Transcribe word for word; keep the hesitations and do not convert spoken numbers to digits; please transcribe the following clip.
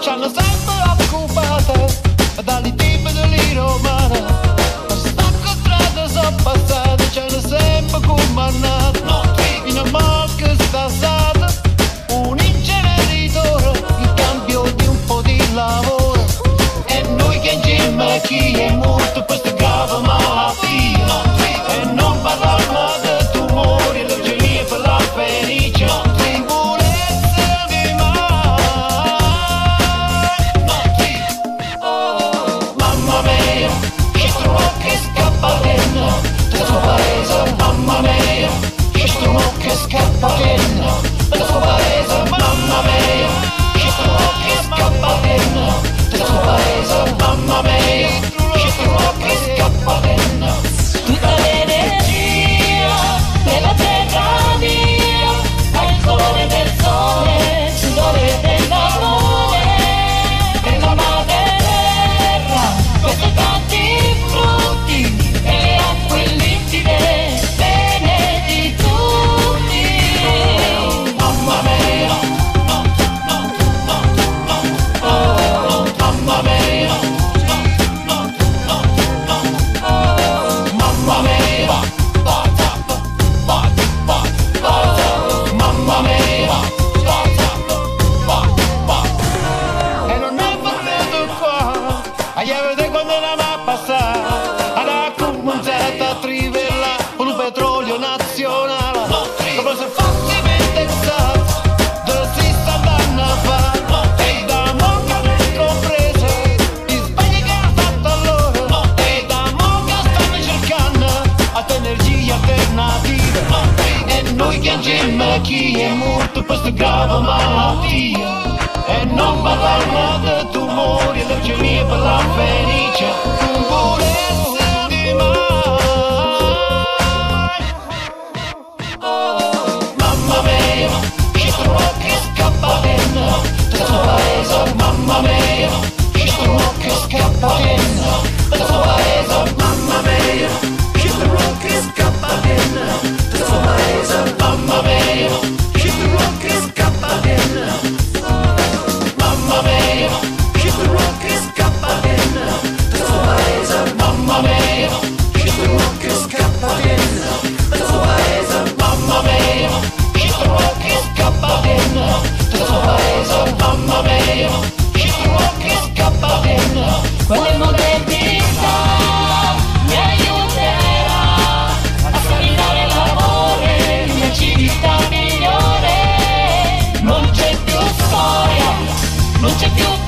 C'hanno sempre la occupata dagli tipi dell'I romana, ma sta contrada sono passata, c'hanno sempre comandata. In una marca stasata, un inceneritore in cambio di un po' di lavoro. E noi che insieme chi è morto per sta grave malattia, e non parliamo di tumori, leucemia per la felice. Mamma mia, c'è uno che scappa dentro, della sua paese. Mamma mia, c'è uno che scappa dentro, della sua paese. Mamma mia, c'è uno che scappa dentro. Tutta l'energia della terra mia, al colore del sole, sudore dell'amore, per la madre terra, questi tanti frutti e le acque limpide. Chi è morto per sta grave malattia, e non parliamo di tumori, leucemia per la fenice, purezza di mare. Mamma mia, c'è uno che scappa dentro, della sua paese. Mamma mia, c'è uno che scappa dentro, della sua paese. Mamma mia, c'è uno che scappa dentro, della sua paese. Mamma mia, she's the rockiest capadella. Mamma mia, she's the rockiest capadella. That's why it's a mamma mia, she's the rockiest capadella. That's why it's a mamma mia, she's the rockiest capadella. That's why it's a mamma mia, she's the rockiest capadella. Quelle modernità. Non c'è più storia, non c'è più